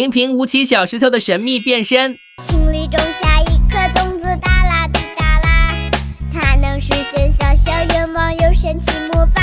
平平无奇小石头的神秘变身。心里种下一颗种子，哒啦滴哒啦，它能实现小小愿望，有神奇魔法。